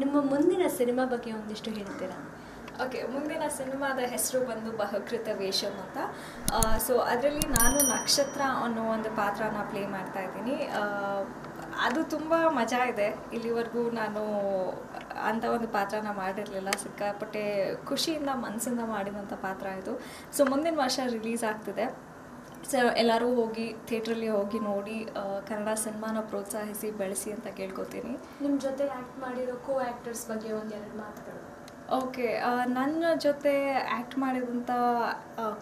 ನಿಮ್ಮ ಮುಂದಿನ ಸಿನಿಮಾ ಬಗ್ಗೆ ಒಂದಿಷ್ಟು ಹೇಳ್ತೀರಾ? ಓಕೆ, ಮುಂದಿನ ಸಿನಿಮಾದ ಹೆಸರು ಬಂದು ಬಹುಕೃತ ವೇಷಮ್ ಅಂತ. ಸೊ ಅದರಲ್ಲಿ ನಾನು ನಕ್ಷತ್ರ ಅನ್ನೋ ಒಂದು ಪಾತ್ರನ ಪ್ಲೇ ಮಾಡ್ತಾ ಇದ್ದೀನಿ. ಅದು ತುಂಬ ಮಜಾ ಇದೆ. ಇಲ್ಲಿವರೆಗೂ ನಾನು ಅಂಥ ಒಂದು ಪಾತ್ರನ ಮಾಡಿರಲಿಲ್ಲ. ಸಿಕ್ಕಾಪಟ್ಟೆ ಖುಷಿಯಿಂದ ಮನಸ್ಸಿಂದ ಮಾಡಿದಂಥ ಪಾತ್ರ ಇದು. ಸೊ ಮುಂದಿನ ವರ್ಷ ರಿಲೀಸ್ ಆಗ್ತಿದೆ. ಸೊ ಎಲ್ಲರೂ ಹೋಗಿ ಥಿಯೇಟ್ರಲ್ಲಿ ಹೋಗಿ ನೋಡಿ, ಕನ್ನಡ ಸಿನಿಮಾನ ಪ್ರೋತ್ಸಾಹಿಸಿ ಬೆಳೆಸಿ ಅಂತ ಕೇಳ್ಕೊತೀನಿ. ನಿಮ್ಮ ಜೊತೆ ಆ್ಯಕ್ಟ್ ಮಾಡಿರೋ ಕೋ ಆ್ಯಕ್ಟರ್ಸ್ ಬಗ್ಗೆ ಒಂದೆರಡು ಮಾತುಗಳು. ಓಕೆ, ನನ್ನ ಜೊತೆ ಆ್ಯಕ್ಟ್ ಮಾಡಿದಂಥ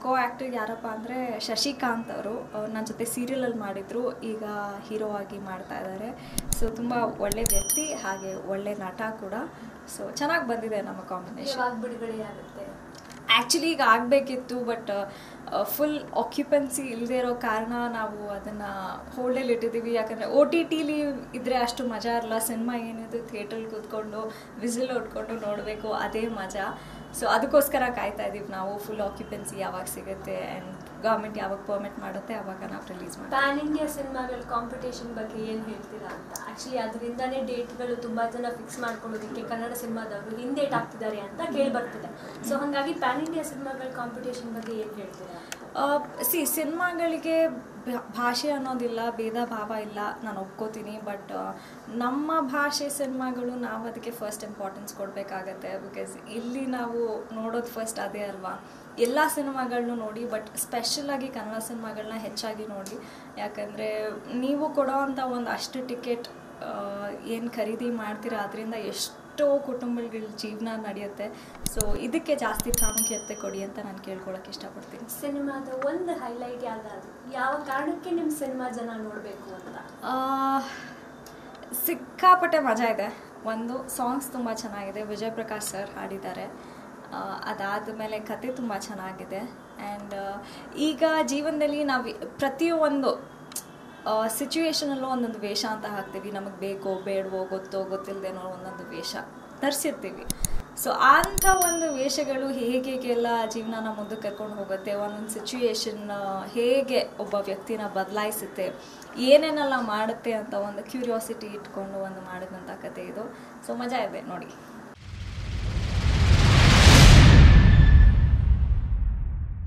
ಕೋ ಆ್ಯಕ್ಟರ್ ಯಾರಪ್ಪ ಅಂದರೆ ಶಶಿಕಾಂತ್ ಅವರು. ನನ್ನ ಜೊತೆ ಸೀರಿಯಲಲ್ಲಿ ಮಾಡಿದರು, ಈಗ ಹೀರೋ ಆಗಿ ಮಾಡ್ತಾ ಇದ್ದಾರೆ. ಸೊ ತುಂಬ ಒಳ್ಳೆ ವ್ಯಕ್ತಿ, ಹಾಗೆ ಒಳ್ಳೆ ನಟ ಕೂಡ. ಸೊ ಚೆನ್ನಾಗಿ ಬಂದಿದೆ ನಮ್ಮ ಕಾಂಬಿನೇಷನ್. ಬಿಡುಗಡೆ ಆಗುತ್ತೆ ಆ್ಯಕ್ಚುಲಿ ಈಗ ಆಗಬೇಕಿತ್ತು, ಬಟ್ ಫುಲ್ ಆಕ್ಯುಪೆನ್ಸಿ ಇಲ್ಲದೆ ಇರೋ ಕಾರಣ ನಾವು ಅದನ್ನು ಹೋಲ್ಡಲ್ಲಿ ಇಟ್ಟಿದ್ದೀವಿ. ಯಾಕಂದರೆ ಓ ಟಿ ಟಿಲಿ ಇದ್ದರೆ ಅಷ್ಟು ಮಜಾ ಇರಲ್ಲ. ಸಿನಿಮಾ ಏನಿದೆ ಥಿಯೇಟ್ರಲ್ಲಿ ಕೂತ್ಕೊಂಡು ವಿಸಿಲ್ ಹೊಡ್ಕೊಂಡು ನೋಡಬೇಕು, ಅದೇ ಮಜಾ. ಸೊ ಅದಕ್ಕೋಸ್ಕರ ಕಾಯ್ತಾ ಇದ್ದೀವಿ ನಾವು, ಫುಲ್ ಆಕ್ಯುಪೆನ್ಸಿ ಯಾವಾಗ ಸಿಗುತ್ತೆ ಆ್ಯಂಡ್ ಗೌರ್ಮೆಂಟ್ ಯಾವಾಗ ಪರ್ಮಿಟ್ ಮಾಡುತ್ತೆ ಆವಾಗ ನಾವು ರಿಲೀಸ್ ಮಾಡಿ. ಪ್ಯಾನ್ ಇಂಡಿಯಾ ಸಿನಿಮಾಗಳ ಕಾಂಪಿಟೇಷನ್ ಬಗ್ಗೆ ಏನು ಹೇಳ್ತೀರಾ ಅಂತ? ಆ್ಯಕ್ಚುಲಿ ಅದರಿಂದನೇ ಡೇಟ್ಗಳು ತುಂಬ ಜನ ಫಿಕ್ಸ್ ಮಾಡ್ಕೊಳ್ಳೋದಕ್ಕೆ ಕನ್ನಡ ಸಿನಿಮಾದವರು ಹಿಂದೇಟ್ ಆಗ್ತಿದ್ದಾರೆ ಅಂತ ಕೇಳಿ ಬರ್ತಿದೆ. ಸೊ ಹಾಗಾಗಿ ಪ್ಯಾನ್ ಇಂಡಿಯಾ ಸಿನಿಮಾಗಳ ಕಾಂಪಿಟೇಷನ್ ಬಗ್ಗೆ ಏನು ಹೇಳ್ತೀರಾ? ಸಿನಿಮಾಗಳಿಗೆ ಭಾಷೆ ಅನ್ನೋದಿಲ್ಲ, ಭೇದ ಭಾವ ಇಲ್ಲ, ನಾನು ಒಪ್ಕೋತೀನಿ. ಬಟ್ ನಮ್ಮ ಭಾಷೆ ಸಿನಿಮಾಗಳು ನಾವು ಅದಕ್ಕೆ ಫಸ್ಟ್ ಇಂಪಾರ್ಟೆನ್ಸ್ ಕೊಡಬೇಕಾಗತ್ತೆ. ಬಿಕಾಸ್ ಇಲ್ಲಿ ನಾವು ನೋಡೋದು ಫಸ್ಟ್ ಅದೇ ಅಲ್ವಾ. ಎಲ್ಲ ಸಿನಿಮಾಗಳನ್ನೂ ನೋಡಿ, ಬಟ್ ಸ್ಪೆಷಲಾಗಿ ಕನ್ನಡ ಸಿನಿಮಾಗಳನ್ನ ಹೆಚ್ಚಾಗಿ ನೋಡಿ. ಯಾಕಂದರೆ ನೀವು ಕೊಡೋ ಅಂಥ ಒಂದು ಅಷ್ಟು ಟಿಕೆಟ್ ಏನು ಖರೀದಿ ಮಾಡ್ತೀರಾ ಅದರಿಂದ ಎಷ್ಟೋ ಕುಟುಂಬಗಳ ಜೀವನ ನಡೆಯುತ್ತೆ. ಸೊ ಇದಕ್ಕೆ ಜಾಸ್ತಿ ಪ್ರಾಮುಖ್ಯತೆ ಕೊಡಿ ಅಂತ ನಾನು ಕೇಳ್ಕೊಳಕ್ಕೆ ಇಷ್ಟಪಡ್ತೀನಿ. ಸಿನಿಮಾದ ಒಂದು ಹೈಲೈಟ್ ಯಾವುದಾದ್ರು, ಯಾವ ಕಾರಣಕ್ಕೆ ನಿಮ್ಮ ಸಿನಿಮಾ ಜನ ನೋಡಬೇಕು ಅಂತ? ಸಿಕ್ಕಾಪಟ್ಟೆ ಮಜಾ ಇದೆ. ಒಂದು ಸಾಂಗ್ಸ್ ತುಂಬ ಚೆನ್ನಾಗಿದೆ, ವಿಜಯ್ ಪ್ರಕಾಶ್ ಸರ್ ಹಾಡಿದ್ದಾರೆ. ಅದಾದ ಮೇಲೆ ಕತೆ ತುಂಬ ಚೆನ್ನಾಗಿದೆ. ಆ್ಯಂಡ್ ಈಗ ಜೀವನದಲ್ಲಿ ನಾವು ಪ್ರತಿಯೊಂದು ಸಿಚುವೇಷನಲ್ಲೂ ಒಂದೊಂದು ವೇಷ ಅಂತ ಹಾಕ್ತೀವಿ. ನಮಗೆ ಬೇಕೋ ಬೇಡವೋ ಗೊತ್ತೋ ಗೊತ್ತಿಲ್ಲದೇನೋ ಒಂದೊಂದು ವೇಷ ಧರಿಸಿರ್ತೀವಿ. ಸೊ ಅಂಥ ಒಂದು ವೇಷಗಳು ಹೇಗೆಲ್ಲ ಜೀವನನ ಮುಂದಕ್ಕೆ ಕರ್ಕೊಂಡು ಹೋಗುತ್ತೆ, ಒಂದೊಂದು ಸಿಚುಯೇಷನ್ ಹೇಗೆ ಒಬ್ಬ ವ್ಯಕ್ತಿನ ಬದಲಾಯಿಸುತ್ತೆ, ಏನೇನೆಲ್ಲ ಮಾಡುತ್ತೆ ಅಂತ ಒಂದು ಕ್ಯೂರಿಯಾಸಿಟಿ ಇಟ್ಕೊಂಡು ಒಂದು ಮಾಡಿದಂಥ ಕತೆ ಇದು. ಸೊ ಮಜಾ ಇದೆ ನೋಡಿ.